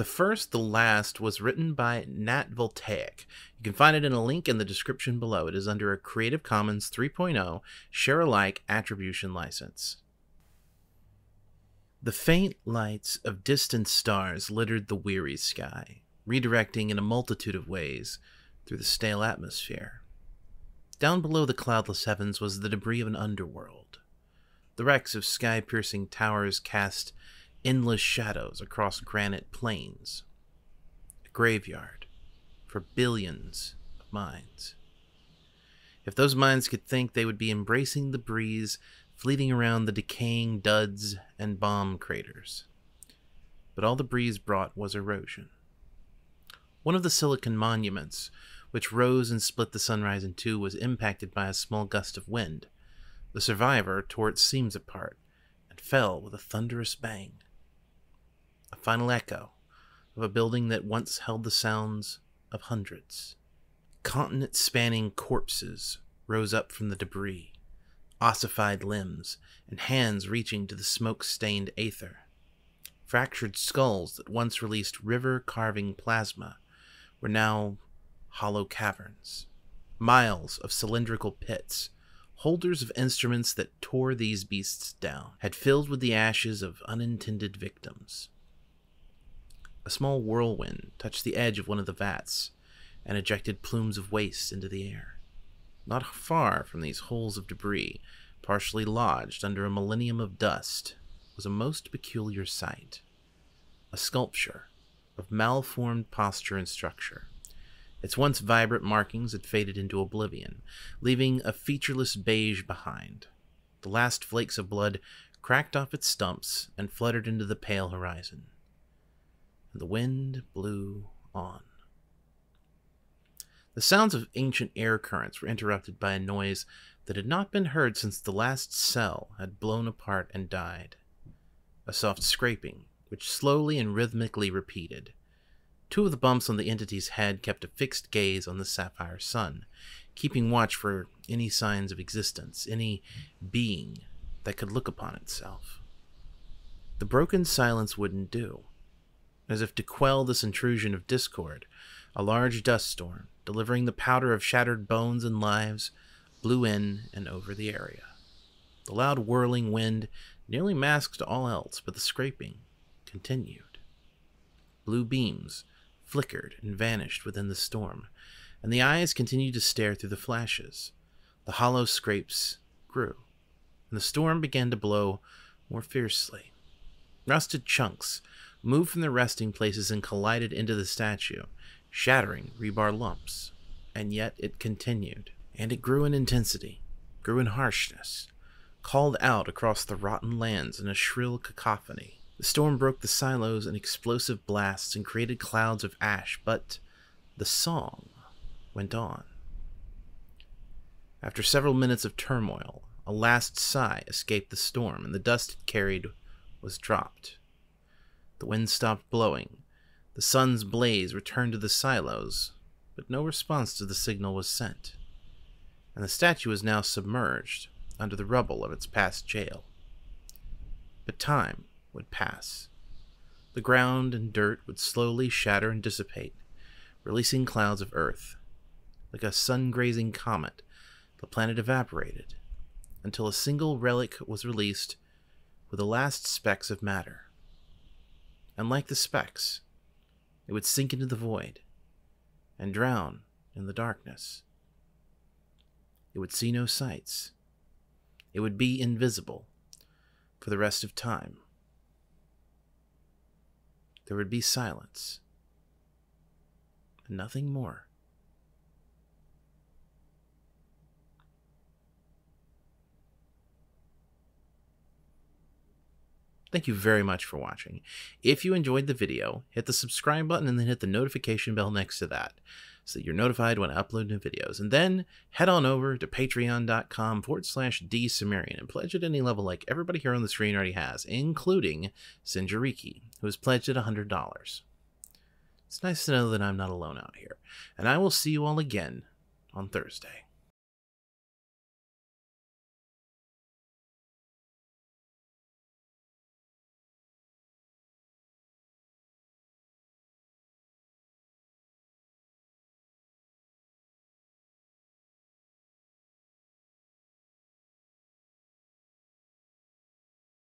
The First, The Last was written by Nat Voltaic. You can find it in a link in the description below. It is under a Creative Commons 3.0 share-alike attribution license. The faint lights of distant stars littered the weary sky, redirecting in a multitude of ways through the stale atmosphere. Down below the cloudless heavens was the debris of an underworld. The wrecks of sky-piercing towers cast endless shadows across granite plains, a graveyard for billions of minds. If those minds could think, they would be embracing the breeze, fleeting around the decaying duds and bomb craters. But all the breeze brought was erosion. One of the Silicon monuments, which rose and split the sunrise in two, was impacted by a small gust of wind. The survivor tore its seams apart and fell with a thunderous bang. A final echo of a building that once held the sounds of hundreds. Continent-spanning corpses rose up from the debris, ossified limbs, and hands reaching to the smoke-stained aether. Fractured skulls that once released river-carving plasma were now hollow caverns. Miles of cylindrical pits, holders of instruments that tore these beasts down, had filled with the ashes of unintended victims. A small whirlwind touched the edge of one of the vats and ejected plumes of waste into the air. Not far from these holes of debris, partially lodged under a millennium of dust, was a most peculiar sight. A sculpture of malformed posture and structure. Its once vibrant markings had faded into oblivion, leaving a featureless beige behind. The last flakes of blood cracked off its stumps and fluttered into the pale horizon. And the wind blew on. The sounds of ancient air currents were interrupted by a noise that had not been heard since the last cell had blown apart and died. A soft scraping, which slowly and rhythmically repeated. Two of the bumps on the entity's head kept a fixed gaze on the sapphire sun, keeping watch for any signs of existence, any being that could look upon itself. The broken silence wouldn't do. As if to quell this intrusion of discord, a large dust storm, delivering the powder of shattered bones and lives, blew in and over the area. The loud whirling wind nearly masked all else, but the scraping continued. Blue beams flickered and vanished within the storm, and the eyes continued to stare through the flashes. The hollow scrapes grew, and the storm began to blow more fiercely. Rusted chunks moved from their resting places and collided into the statue, shattering rebar lumps, and yet it continued, and it grew in intensity, grew in harshness, called out across the rotten lands in a shrill cacophony. The storm broke the silos in explosive blasts and created clouds of ash, but the song went on. After several minutes of turmoil, a last sigh escaped the storm, and the dust it carried was dropped. The wind stopped blowing. The sun's blaze returned to the silos, but no response to the signal was sent, and the statue was now submerged under the rubble of its past jail. But time would pass. The ground and dirt would slowly shatter and dissipate, releasing clouds of earth. Like a sun-grazing comet, the planet evaporated, until a single relic was released with the last specks of matter. And like the specks, it would sink into the void and drown in the darkness. It would see no sights. It would be invisible for the rest of time. There would be silence and nothing more. Thank you very much for watching. If you enjoyed the video, hit the subscribe button and then hit the notification bell next to that so that you're notified when I upload new videos. And then head on over to patreon.com/DSumerian and pledge at any level like everybody here on the screen already has, including Sinjariki, who has pledged at $100. It's nice to know that I'm not alone out here. And I will see you all again on Thursday.